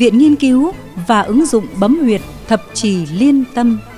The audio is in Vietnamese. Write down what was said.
Viện Nghiên cứu và Ứng dụng Bấm huyệt Thập Chỉ Liên Tâm.